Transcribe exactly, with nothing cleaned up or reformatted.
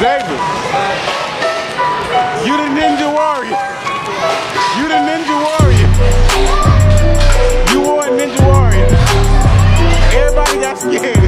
David, you the ninja warrior. You the ninja warrior. You were a ninja warrior. Everybody got scared.